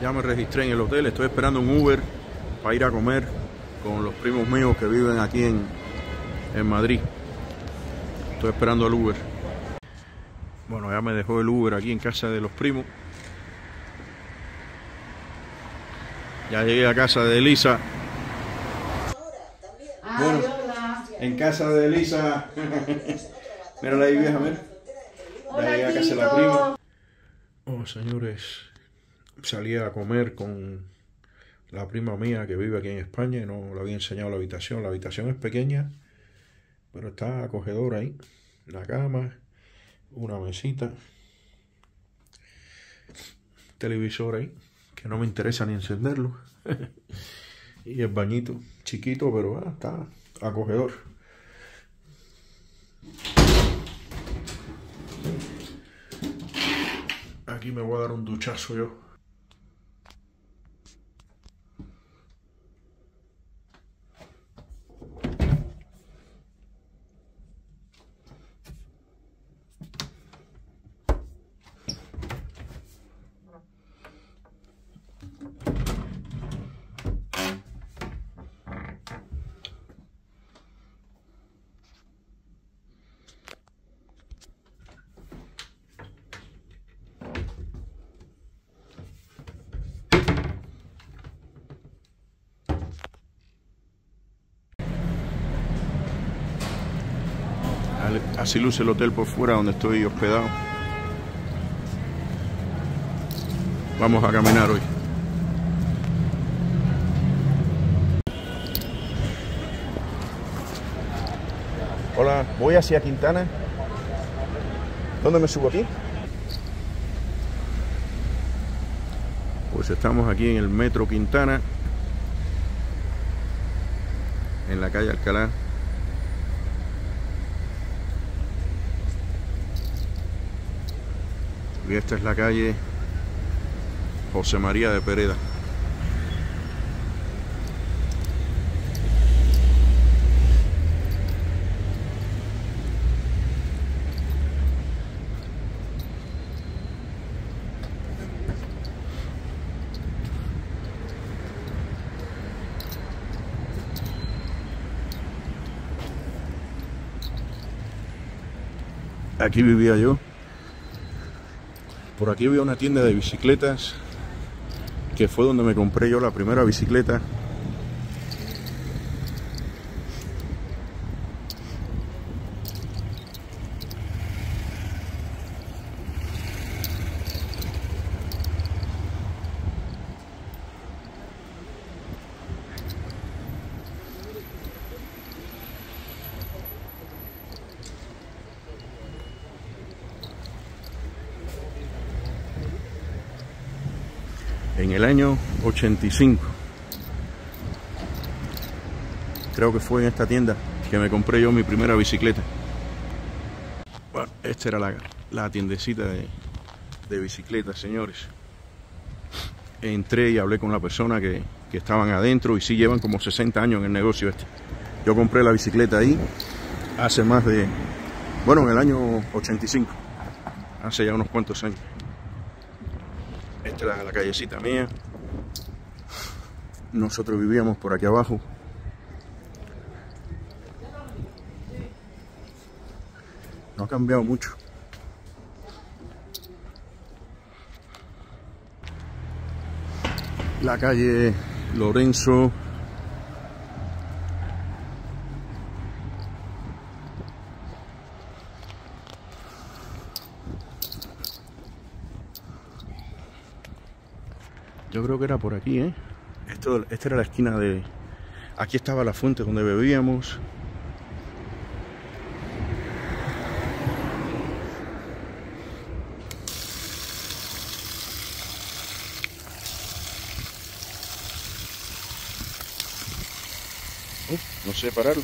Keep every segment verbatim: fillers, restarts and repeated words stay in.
Ya me registré en el hotel, estoy esperando un Uber para ir a comer con los primos míos que viven aquí en, en Madrid. Estoy esperando el Uber. Bueno, ya me dejó el Uber aquí en casa de los primos. Ya llegué a casa de Elisa. Bueno, en casa de Elisa. Mírala ahí, vieja, mira. Ya llegué a casa de la prima. Oh, señores, salí a comer con la prima mía que vive aquí en España y no le había enseñado la habitación. La habitación es pequeña, pero está acogedora ahí. La cama, una mesita, televisor ahí, que no me interesa ni encenderlo. Y el bañito, chiquito, pero ah, está acogedor. Aquí me voy a dar un duchazo yo. Así luce el hotel por fuera donde estoy hospedado. Vamos a caminar hoy. Hola, voy hacia Quintana. ¿Dónde me subo aquí? Pues estamos aquí en el metro Quintana, en la calle Alcalá. Y esta es la calle José María de Pereda. Aquí vivía yo. Por aquí había una tienda de bicicletas, que fue donde me compré yo la primera bicicleta. En el año ochenta y cinco, creo que fue en esta tienda que me compré yo mi primera bicicleta. Bueno, esta era la, la tiendecita de, de bicicletas, señores. Entré y hablé con la persona que, que estaban adentro, y sí llevan como sesenta años en el negocio este. Yo compré la bicicleta ahí hace más de, bueno, en el año ochenta y cinco, hace ya unos cuantos años. Esta era la callecita mía. Nosotros vivíamos por aquí abajo. No ha cambiado mucho. La calle Lorenzo. Yo creo que era por aquí, ¿eh? Esto, esta era la esquina de... Aquí estaba la fuente donde bebíamos. Uh, no sé pararlo.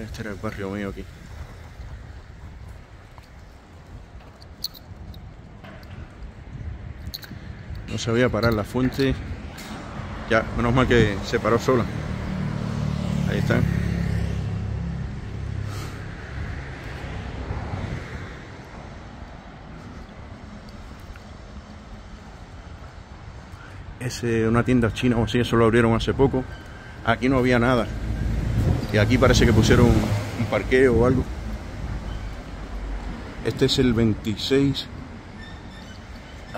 Este era el barrio mío aquí. No sabía parar la fuente. Ya, menos mal que se paró sola. Ahí está. es una tienda china o así, eso lo abrieron hace poco. Aquí no había nada. Y aquí parece que pusieron un parqueo o algo. Este es el veintiséis.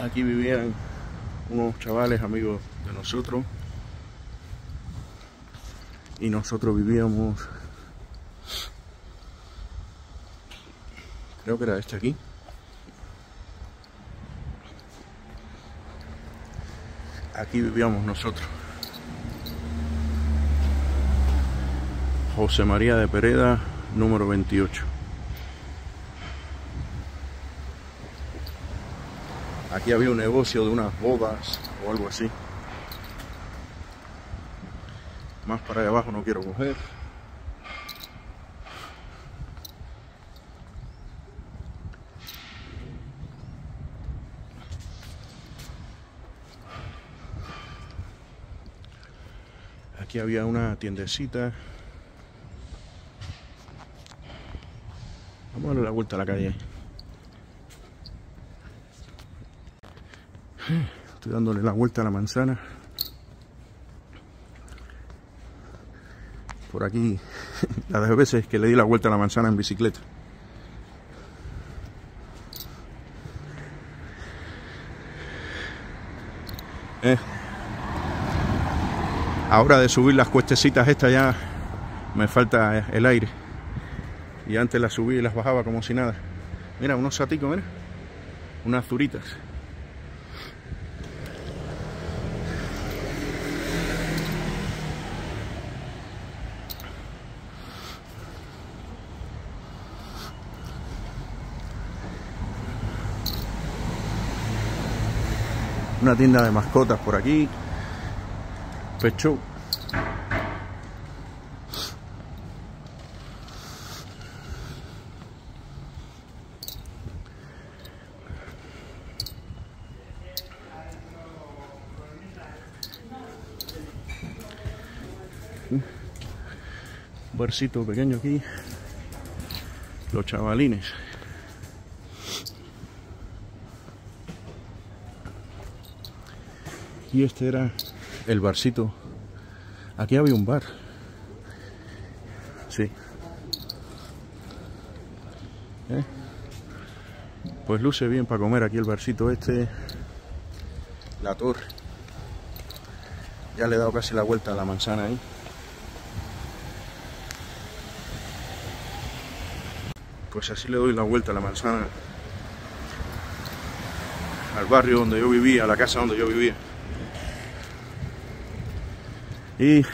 Aquí vivían unos chavales amigos de nosotros. Y nosotros vivíamos... creo que era este aquí. Aquí vivíamos nosotros. José María de Pereda, número veintiocho. Aquí había un negocio de unas bodas o algo así. Más para allá abajo no quiero coger. Aquí había una tiendecita. Vamos a darle la vuelta a la calle. Estoy dándole la vuelta a la manzana. Por aquí, las dos veces que le di la vuelta a la manzana en bicicleta. Eh. Ahora de subir las cuestecitas estas ya me falta el aire. Y antes las subí y las bajaba como si nada. Mira, unos saticos, mira. Unas zuritas. Una tienda de mascotas por aquí. Pecho. Un barcito pequeño aquí. Los chavalines. Y este era el barcito. Aquí había un bar. Sí. ¿Eh? Pues luce bien para comer aquí el barcito este. La torre. Ya le he dado casi la vuelta a la manzana ahí. Pues así le doy la vuelta a la manzana. Al barrio donde yo vivía, a la casa donde yo vivía. Y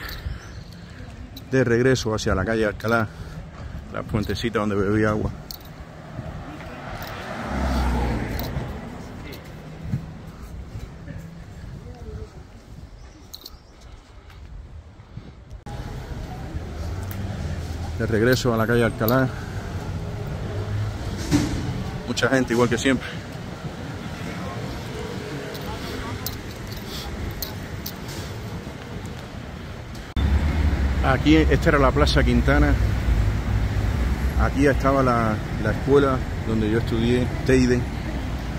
de regreso hacia la calle Alcalá, la puentecita donde bebí agua. De regreso a la calle Alcalá. Mucha gente igual que siempre. Aquí, esta era la Plaza Quintana. Aquí estaba la, la escuela donde yo estudié, Teide.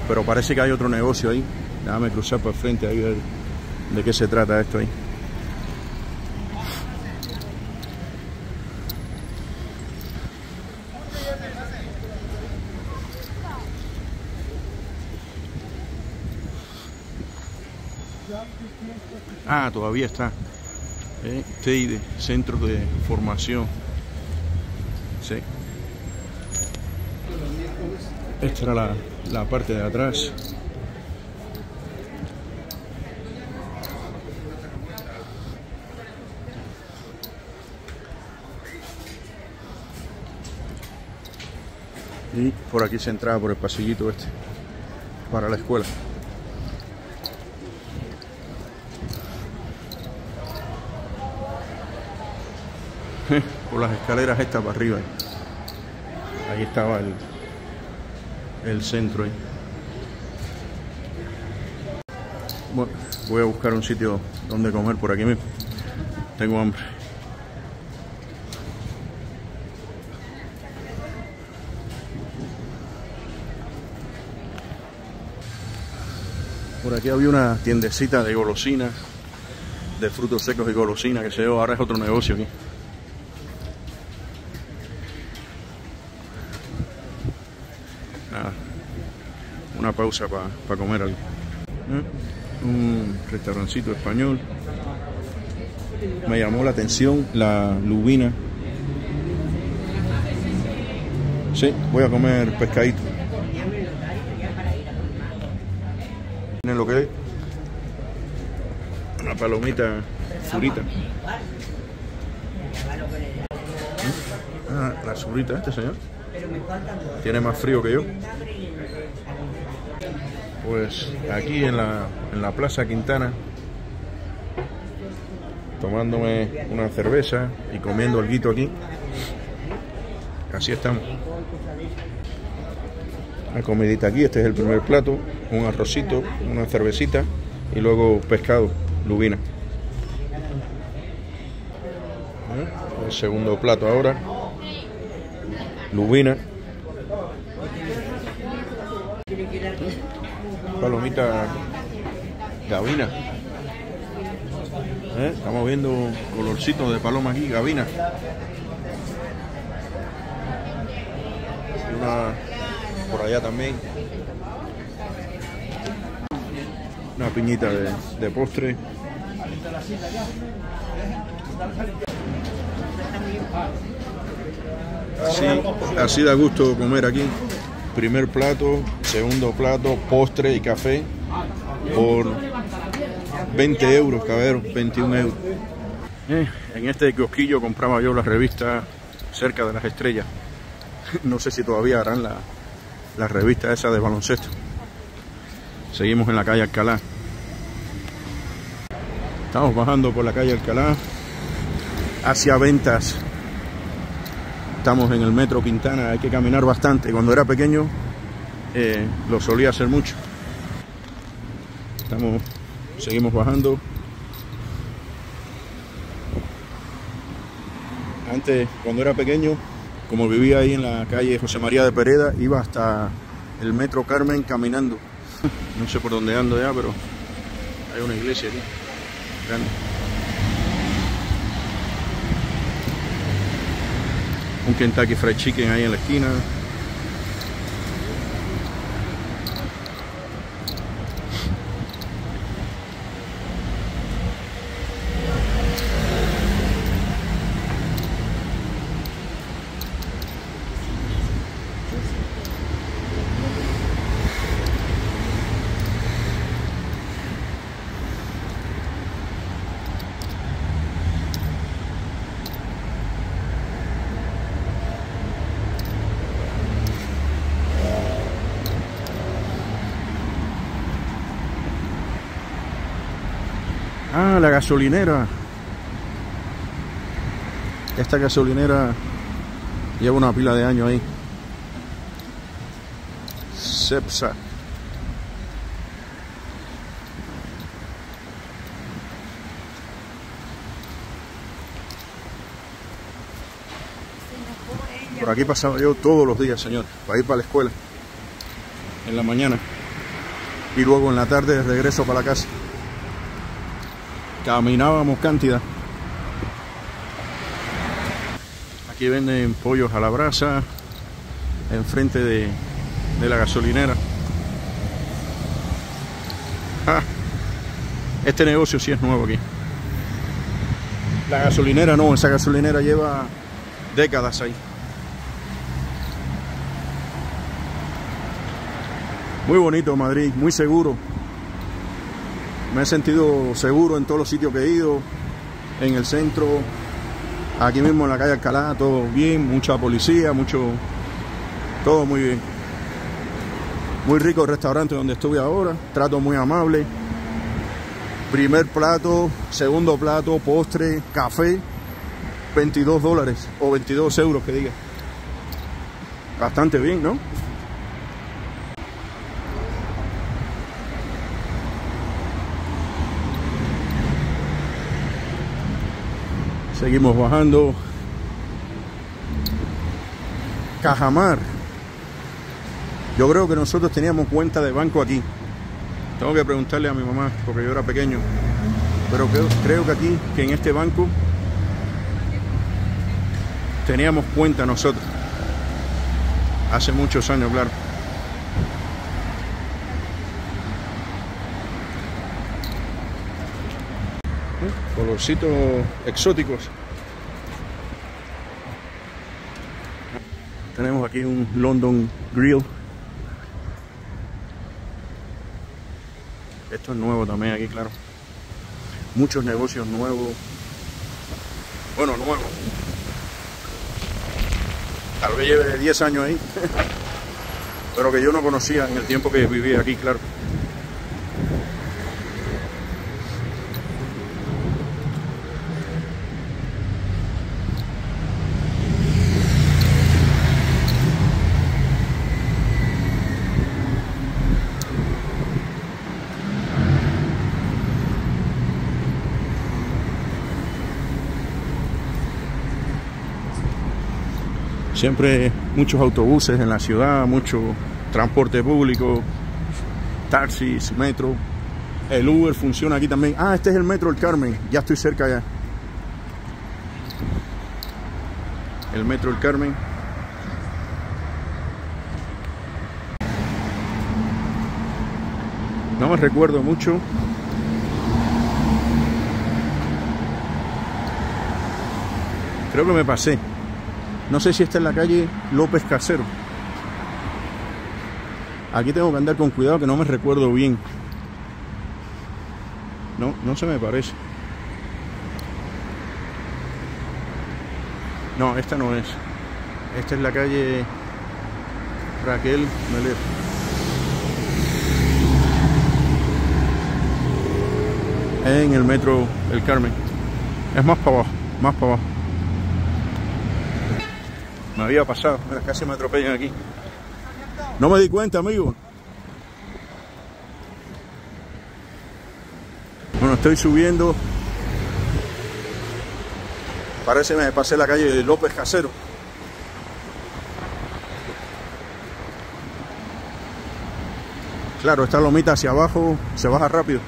Pero parece que hay otro negocio ahí. Déjame cruzar por el frente ahí a ver de qué se trata esto ahí. Ah, todavía está. Eh, Teide, centros de formación. Sí. Esta era la, la parte de atrás. Y por aquí se entraba por el pasillito este para la escuela. Por las escaleras estas para arriba. Ahí estaba el, el centro. Ahí. Bueno, voy a buscar un sitio donde comer por aquí mismo. Tengo hambre. Por aquí había una tiendecita de golosinas, de frutos secos y golosinas, que se ve, ahora es otro negocio aquí. Nada, una pausa para pa comer algo. ¿Eh? Un restaurancito español. Me llamó la atención la lubina. Sí, voy a comer pescadito. Miren lo que es. Una palomita zurita. Ah, la zurita, este señor. Tiene más frío que yo. Pues aquí en la, en la Plaza Quintana, tomándome una cerveza y comiendo alguito aquí. Así estamos. Una comidita aquí, este es el primer plato, un arrocito, una cervecita y luego pescado, lubina. ¿Eh? El segundo plato ahora, lubina. Palomita gavina. ¿Eh? Estamos viendo colorcitos de paloma aquí, gavina. Una por allá también, una piñita de, de postre. Así, así da gusto comer aquí. Primer plato, segundo plato, postre y café por veinte euros, cabrón, veintiún euros. Eh, en este kiosquillo compraba yo la revista Cerca de las Estrellas. No sé si todavía harán la, la revista esa de baloncesto. Seguimos en la calle Alcalá. Estamos bajando por la calle Alcalá hacia Ventas. Estamos en el metro Quintana, hay que caminar bastante. Cuando era pequeño eh, lo solía hacer mucho. Estamos, seguimos bajando. Antes, cuando era pequeño, como vivía ahí en la calle José María de Pereda, iba hasta el metro Carmen caminando. No sé por dónde ando ya, pero hay una iglesia aquí, grande. Un Kentucky Fried Chicken ahí en la esquina. Ah, la gasolinera. Esta gasolinera lleva una pila de años ahí. Cepsa. Por aquí pasaba yo todos los días, señor, para ir para la escuela en la mañana y luego en la tarde de regreso para la casa. Caminábamos cantidad. Aquí venden pollos a la brasa enfrente de, de la gasolinera. Ah, este negocio sí es nuevo aquí. La gasolinera no, esa gasolinera lleva décadas ahí. Muy bonito Madrid, muy seguro. Me he sentido seguro en todos los sitios que he ido, en el centro, aquí mismo en la calle Alcalá, todo bien, mucha policía, mucho, todo muy bien. Muy rico el restaurante donde estuve ahora, trato muy amable. Primer plato, segundo plato, postre, café, veintidós dólares o veintidós euros que diga. Bastante bien, ¿no? Seguimos bajando. Cajamar. Yo creo que nosotros teníamos cuenta de banco aquí. Tengo que preguntarle a mi mamá, porque yo era pequeño. Pero creo, creo que aquí, que en este banco, teníamos cuenta nosotros. Hace muchos años, claro. ¿Eh? Colorcitos exóticos. Tenemos aquí un London Grill. Esto es nuevo también aquí, claro. Muchos negocios nuevos. Bueno, nuevos. Tal vez lleve diez años ahí. Pero que yo no conocía en el tiempo que viví aquí, claro. Siempre muchos autobuses en la ciudad, mucho transporte público, taxis, metro. El Uber funciona aquí también. Ah, este es el metro del Carmen. Ya estoy cerca ya. El metro del Carmen. No me recuerdo mucho. Creo que me pasé. No sé si está en la calle López Casero. Aquí tengo que andar con cuidado, que no me recuerdo bien. No, no se me parece. No, esta no es. Esta es la calle Raquel Meler. En el metro El Carmen. Es más para abajo, más para abajo. Me había pasado, casi me atropellan aquí. No me di cuenta, amigo. Bueno, estoy subiendo. Parece que me pasé la calle de López Casero. Claro, esta lomita hacia abajo se baja rápido.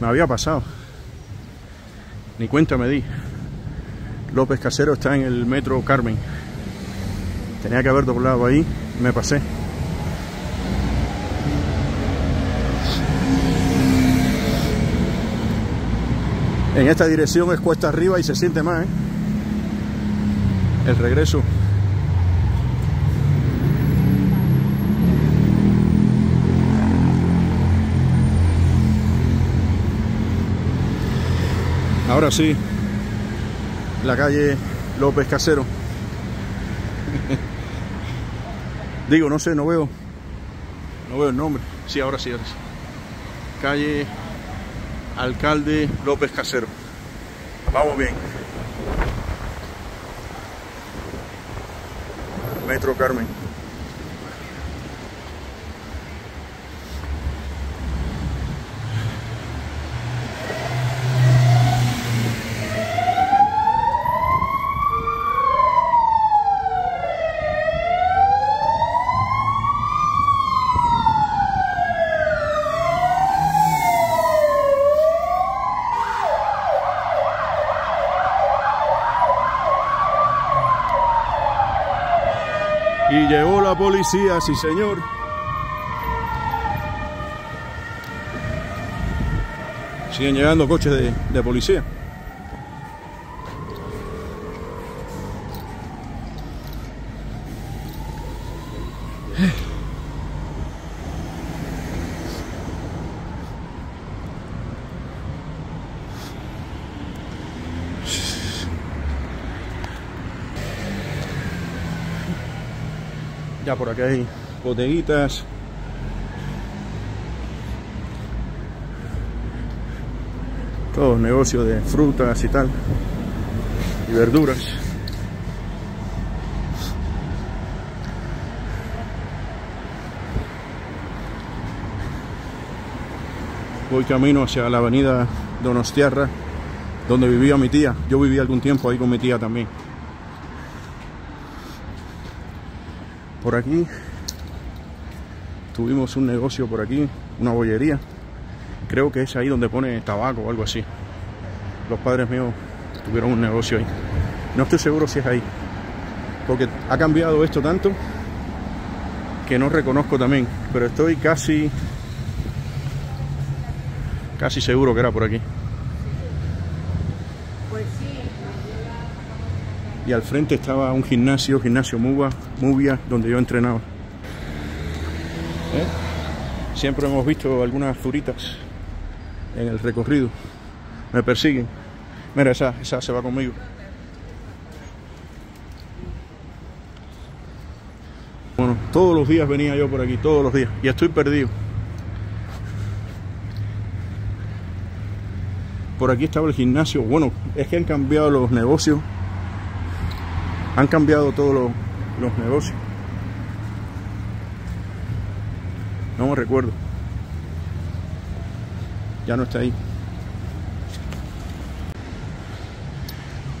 Me había pasado, ni cuenta me di. López Casero está en el metro Carmen. Tenía que haber doblado ahí, me pasé. En esta dirección es cuesta arriba y se siente más, ¿eh? El regreso. Ahora sí, la calle López Casero. Digo, no sé, no veo. No veo el nombre. Sí, ahora sí, ahora sí. Calle Alcalde López Casero. Vamos bien. Metro Carmen. Y llegó la policía, sí señor. Siguen llegando coches de, de policía. Ya por acá hay bodeguitas. Todos negocios de frutas y tal. Y verduras. Voy camino hacia la avenida Donostiarra, donde vivía mi tía. Yo viví algún tiempo ahí con mi tía también. por aquí. Tuvimos un negocio por aquí, una bollería. Creo que es ahí donde pone tabaco o algo así. Los padres míos tuvieron un negocio ahí. No estoy seguro si es ahí, porque ha cambiado esto tanto que no reconozco también, pero estoy casi casi seguro que era por aquí. Y al frente estaba un gimnasio, gimnasio Muba, Mubia, donde yo entrenaba. ¿Eh? Siempre hemos visto algunas zuritas en el recorrido. Me persiguen. Mira, esa, esa se va conmigo. Bueno, todos los días venía yo por aquí, todos los días. Y estoy perdido. Por aquí estaba el gimnasio. Bueno, es que han cambiado los negocios. Han cambiado todos los, los negocios. No me recuerdo. Ya no está ahí.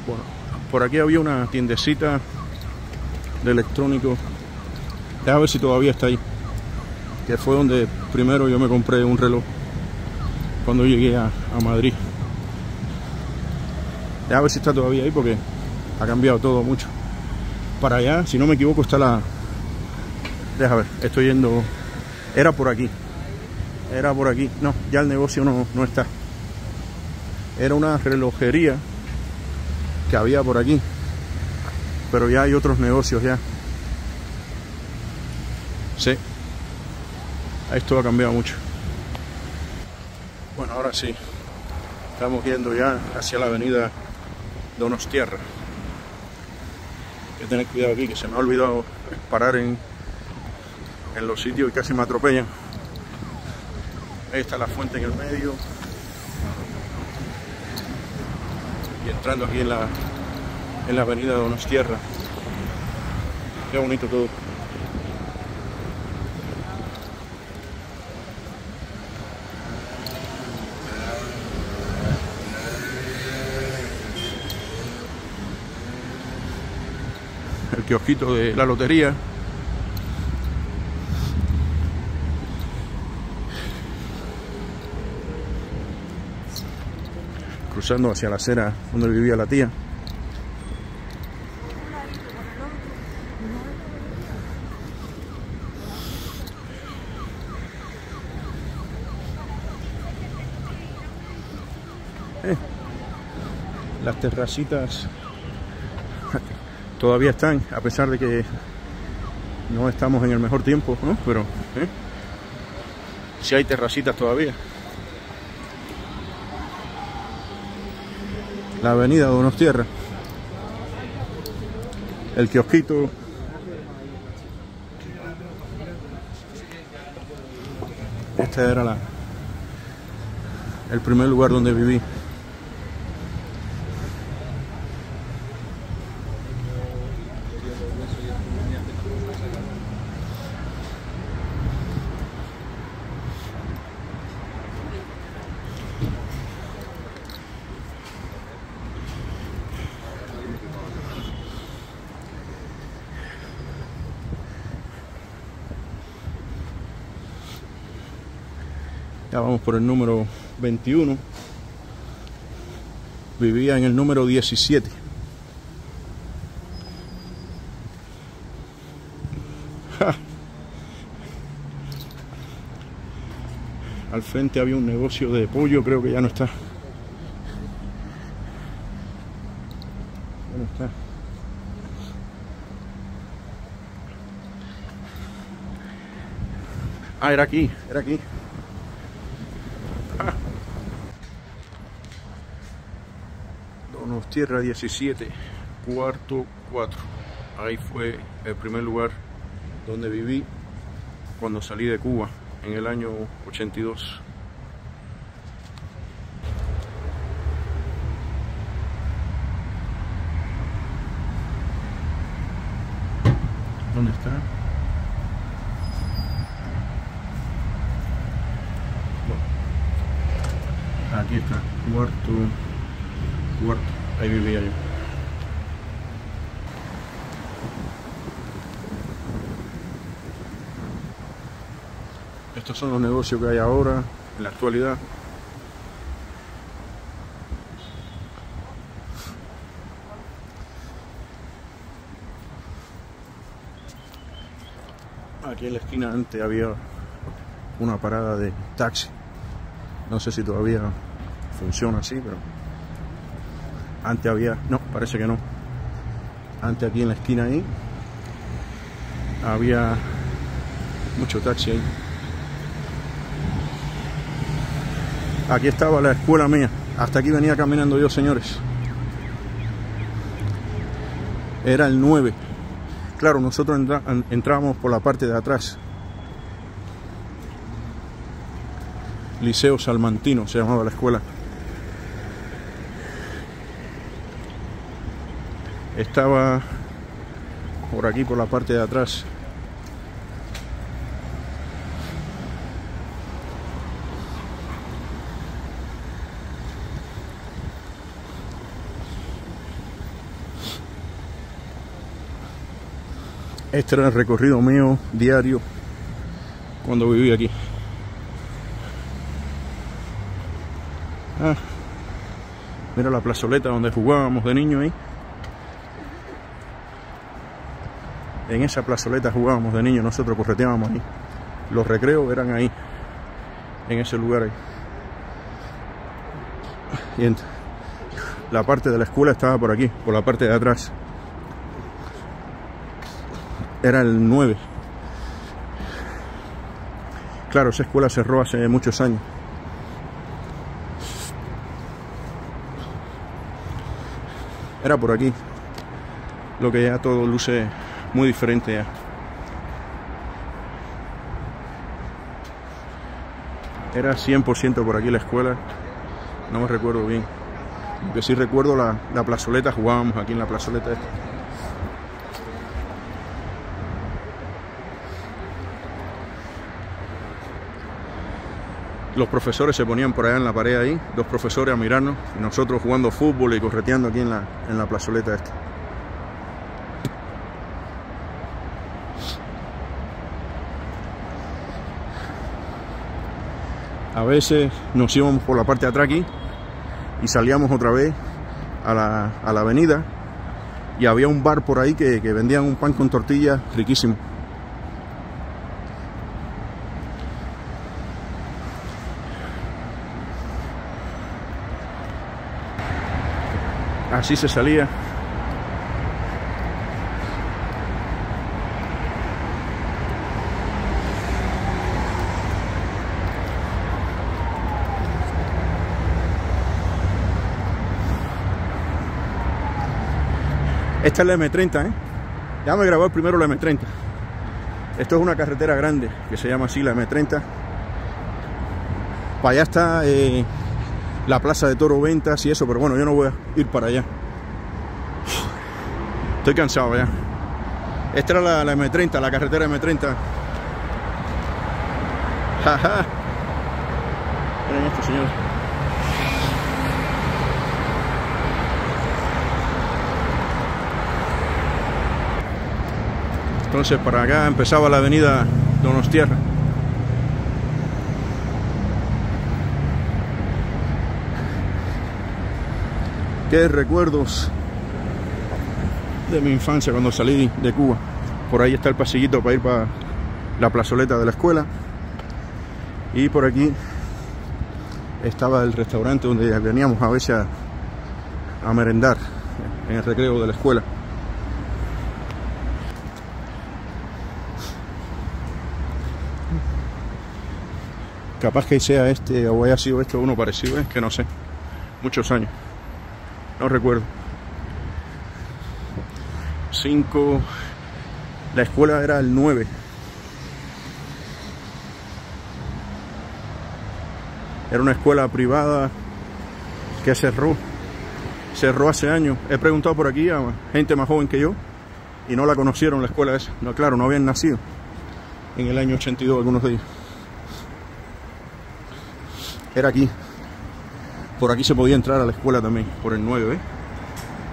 Bueno, por aquí había una tiendecita de electrónico. Déjame ver si todavía está ahí. Que fue donde primero yo me compré un reloj cuando llegué a, a Madrid. Déjame ver si está todavía ahí, porque ha cambiado todo mucho. Para allá, si no me equivoco, está la... Deja ver, estoy yendo... Era por aquí. Era por aquí. No, ya el negocio no, no está. Era una relojería que había por aquí. Pero ya hay otros negocios ya. Sí. Esto ha cambiado mucho. Bueno, ahora sí. Estamos yendo ya hacia la avenida Donostierra. Hay que tener cuidado aquí, que se me ha olvidado parar en... en los sitios y casi me atropellan. Ahí está la fuente en el medio. Y entrando aquí en la, en la avenida Donostierra. Qué bonito todo. El kiosquito de la lotería. Cruzando hacia la acera donde vivía la tía. Eh, las terracitas todavía están, a pesar de que no estamos en el mejor tiempo, ¿no? Pero eh, si hay terracitas todavía. La avenida Donostierra. El kiosquito. Este era la, el primer lugar donde viví. Ya vamos por el número veintiuno. Vivía en el número diecisiete. ¡Ja! Al frente había un negocio de pollo, creo que ya no está. Ya no está. Ah, era aquí, era aquí. Tierra diecisiete, cuarto cuatro. Ahí fue el primer lugar donde viví cuando salí de Cuba en el año ochenta y dos. ¿Dónde está? Bueno, aquí está, cuarto cuarto. Ahí vivía yo. Estos son los negocios que hay ahora, en la actualidad. Aquí en la esquina antes había una parada de taxi. No sé si todavía funciona así, pero antes había... No, parece que no. Antes aquí en la esquina ahí había mucho taxi ahí. Aquí estaba la escuela mía. Hasta aquí venía caminando yo, señores. Era el nueve. Claro, nosotros entra, entrábamos por la parte de atrás. Liceo Salmantino se llamaba la escuela. Estaba por aquí, por la parte de atrás. Este era el recorrido mío diario cuando viví aquí. Ah, mira la plazoleta donde jugábamos de niño ahí. En esa plazoleta jugábamos de niño, nosotros correteábamos ahí. Los recreos eran ahí, en ese lugar ahí. Y en la parte de la escuela estaba por aquí, por la parte de atrás. Era el nueve. Claro, esa escuela cerró hace muchos años. Era por aquí. Lo que ya todo luce muy diferente ya. Era cien por ciento por aquí la escuela. No me recuerdo bien. Aunque sí recuerdo la, la plazoleta. Jugábamos aquí en la plazoleta esta. Los profesores se ponían por allá en la pared ahí, dos profesores a mirarnos, y nosotros jugando fútbol y correteando aquí en la, en la plazoleta esta. A veces nos íbamos por la parte de atrás aquí y salíamos otra vez a la, a la avenida, y había un bar por ahí que, que vendían un pan con tortillas riquísimo. Así se salía. Esta es la eme treinta, ¿eh? Ya me grabó primero la eme treinta. Esto es una carretera grande que se llama así, la eme treinta. Para allá está... Eh... la Plaza de Toros Ventas y eso, pero bueno, yo no voy a ir para allá. Estoy cansado ya. Esta era la, la eme treinta, la carretera eme treinta. Jaja. Miren esto, señores. Entonces, para acá empezaba la avenida Donostierra. Qué recuerdos de mi infancia cuando salí de Cuba. Por ahí está el pasillito para ir para la plazoleta de la escuela. Y por aquí estaba el restaurante donde veníamos a veces a, a merendar en el recreo de la escuela. Capaz que sea este o haya sido esto uno parecido, es que no sé. Muchos años. No recuerdo. Cinco. La escuela era el nueve. Era una escuela privada que cerró. Cerró hace años. He preguntado por aquí a gente más joven que yo y no la conocieron, la escuela esa. No, claro, no habían nacido en el año ochenta y dos algunos de ellos. Era aquí. Por aquí se podía entrar a la escuela también, por el nueve, ¿eh?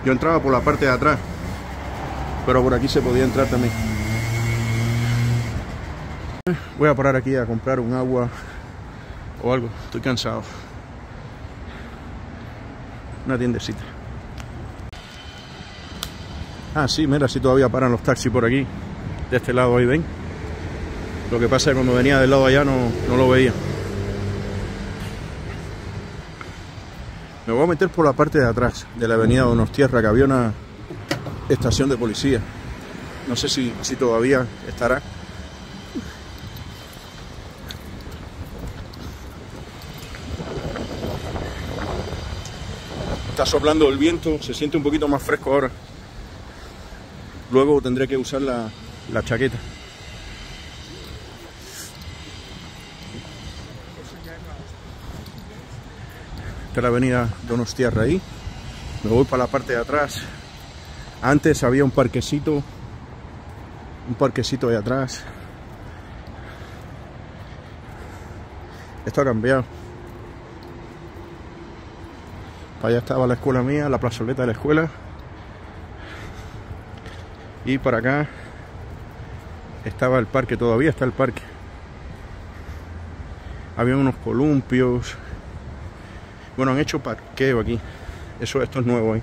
Yo entraba por la parte de atrás, pero por aquí se podía entrar también. Voy a parar aquí a comprar un agua o algo, estoy cansado. Una tiendecita. Ah, sí, mira, si todavía paran los taxis por aquí. De este lado ahí, ven. Lo que pasa es que cuando venía del lado allá no, no lo veía. Me voy a meter por la parte de atrás de la avenida Donostierra, que había una estación de policía. No sé si, si todavía estará. Está soplando el viento, se siente un poquito más fresco ahora. Luego tendré que usar la, la chaqueta. Esta es la avenida Donostierra ahí. Me voy para la parte de atrás. Antes había un parquecito. Un parquecito de atrás. Esto ha cambiado. Para allá estaba la escuela mía, la plazoleta de la escuela. Y para acá estaba el parque, todavía está el parque. Había unos columpios. Bueno, han hecho parqueo aquí. Eso, esto es nuevo ahí.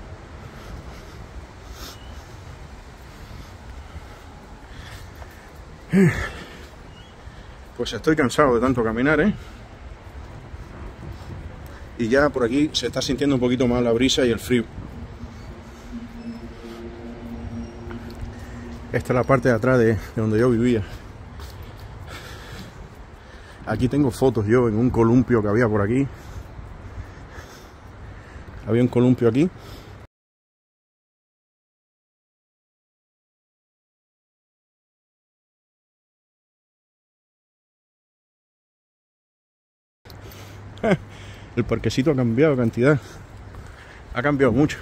Pues estoy cansado de tanto caminar, ¿eh? Y ya por aquí se está sintiendo un poquito más la brisa y el frío. Esta es la parte de atrás de, de donde yo vivía. Aquí tengo fotos yo en un columpio que había por aquí. Había un columpio aquí. El parquecito ha cambiado cantidad. Ha cambiado mucho.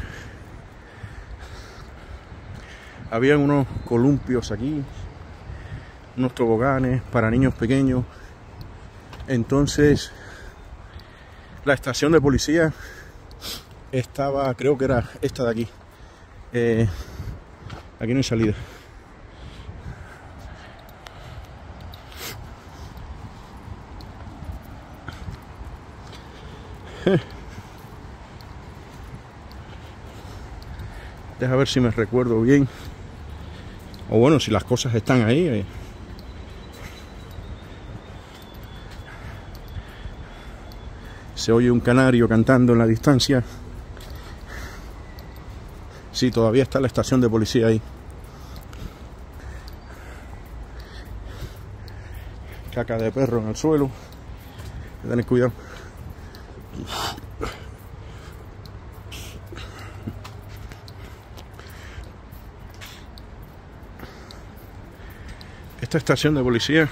Había unos columpios aquí, unos toboganes para niños pequeños. Entonces, la estación de policía estaba, creo que era esta de aquí. Eh, aquí no hay salida. Deja ver si me recuerdo bien. O bueno, si las cosas están ahí. Eh. Se oye un canario cantando en la distancia. Sí, todavía está la estación de policía ahí. Caca de perro en el suelo. Hay que tener cuidado. Esta estación de policía,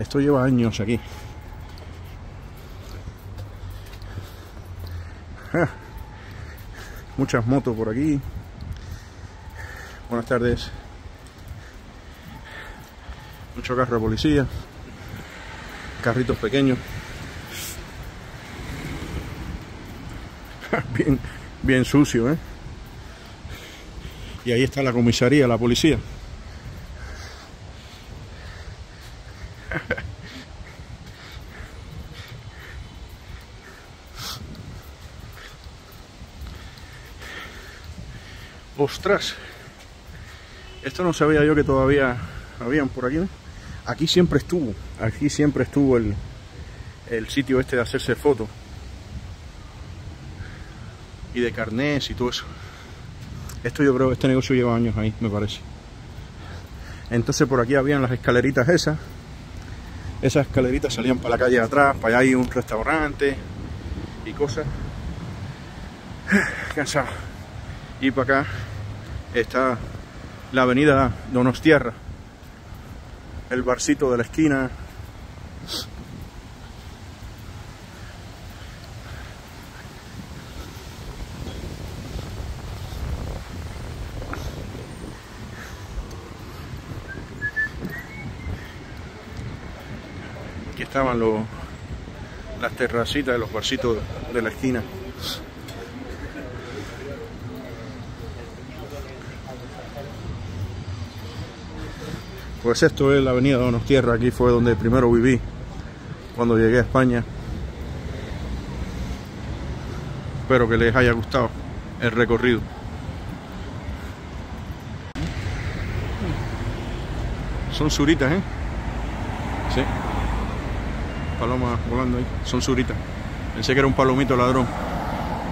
esto lleva años aquí. Ja. Muchas motos por aquí. Buenas tardes. Mucho carro de policía. Carritos pequeños. Ja, bien, bien sucio, ¿eh? Y ahí está la comisaría, la policía. Ostras, esto no sabía yo que todavía habían por aquí, ¿no? Aquí siempre estuvo, aquí siempre estuvo el, el sitio este de hacerse fotos y de carnés y todo eso. Esto yo creo que este negocio lleva años ahí, me parece. Entonces por aquí habían las escaleritas esas. Esas escaleritas salían para la calle de atrás, para allá hay un restaurante y cosas. Cansado. Y para acá está la avenida Donostierra, el barcito de la esquina. Aquí estaban los, las terracitas de los barcitos de la esquina. Pues esto es la avenida Donostierra, aquí fue donde primero viví cuando llegué a España. Espero que les haya gustado el recorrido. Son suritas, ¿eh? Sí. Palomas volando ahí. Son suritas. Pensé que era un palomito ladrón.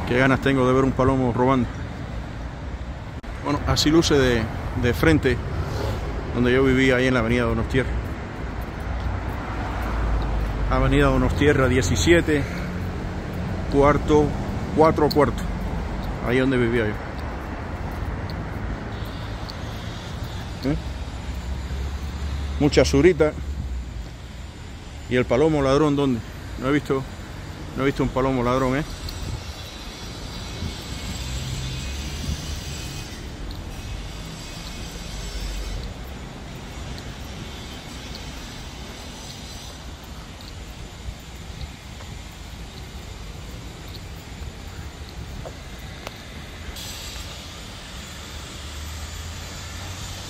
Qué ganas tengo de ver un palomo robando. Bueno, así luce de, de frente donde yo vivía, ahí en la avenida Donostierra. Avenida Donostierra diecisiete, cuarto, cuatro cuarto, ahí donde vivía yo. ¿Eh? Mucha zurita. ¿Y el palomo ladrón dónde? No he visto, no he visto un palomo ladrón, ¿eh?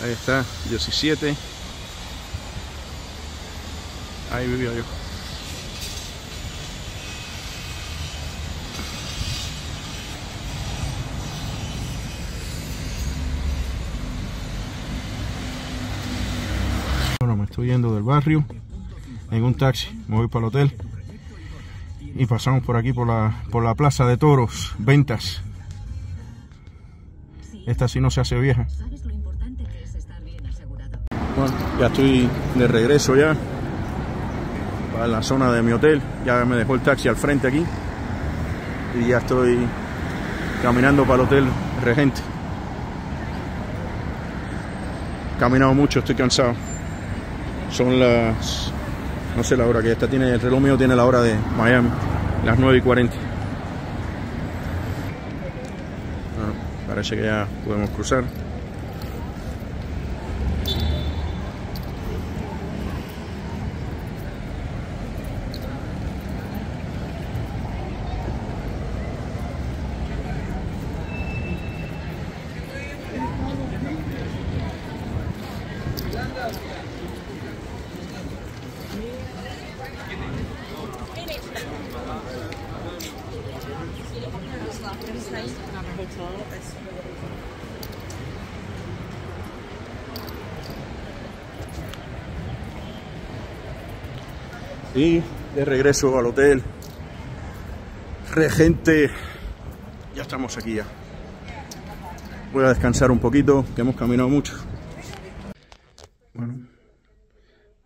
Ahí está, diecisiete. Ahí vivía yo. Bueno, me estoy yendo del barrio en un taxi, me voy para el hotel y pasamos por aquí por la, por la Plaza de Toros Ventas. Esta sí no se hace vieja. Bueno, ya estoy de regreso ya para la zona de mi hotel. Ya me dejó el taxi al frente aquí y ya estoy caminando para el hotel Regente. He caminado mucho, estoy cansado. Son las... no sé la hora que esta tiene, el reloj mío tiene la hora de Miami, las nueve y cuarenta. Bueno, parece que ya podemos cruzar. Y de regreso al hotel Regente. Ya estamos aquí ya. Voy a descansar un poquito, que hemos caminado mucho. Bueno,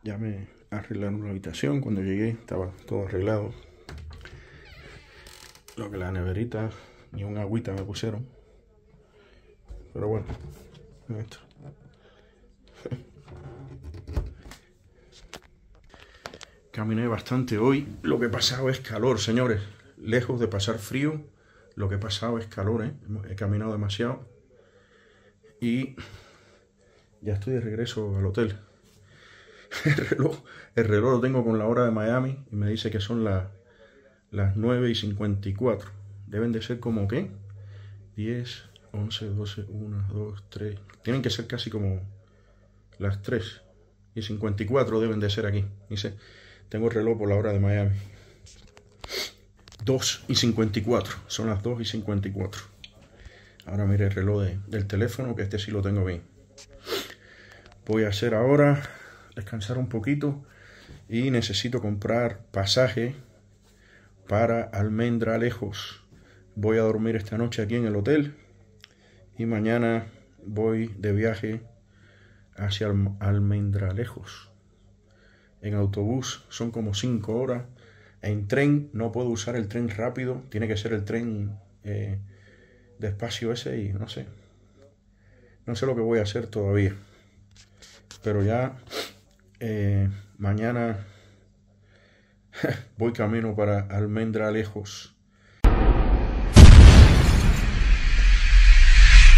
ya me arreglaron la habitación. Cuando llegué estaba todo arreglado. Lo que la neverita, ni un agüita me pusieron. Pero bueno, esto. Caminé bastante hoy. Lo que he pasado es calor, señores. Lejos de pasar frío, lo que he pasado es calor, ¿eh? He caminado demasiado. Y ya estoy de regreso al hotel. El reloj, el reloj lo tengo con la hora de Miami y me dice que son la, las nueve y cincuenta y cuatro. Deben de ser como, ¿qué? diez, once, doce, una, dos, tres. Tienen que ser casi como las tres y cincuenta y cuatro deben de ser aquí. Dice... tengo el reloj por la hora de Miami. dos y cincuenta y cuatro. Son las dos y cincuenta y cuatro. Ahora mire el reloj de, del teléfono, que este sí lo tengo bien. Voy a hacer ahora, descansar un poquito. Y necesito comprar pasaje para Almendralejos. Voy a dormir esta noche aquí en el hotel. Y mañana voy de viaje hacia Almendralejos. En autobús son como cinco horas. En tren no puedo usar el tren rápido. Tiene que ser el tren eh, despacio ese y no sé. No sé lo que voy a hacer todavía. Pero ya eh, mañana voy camino para Almendralejos.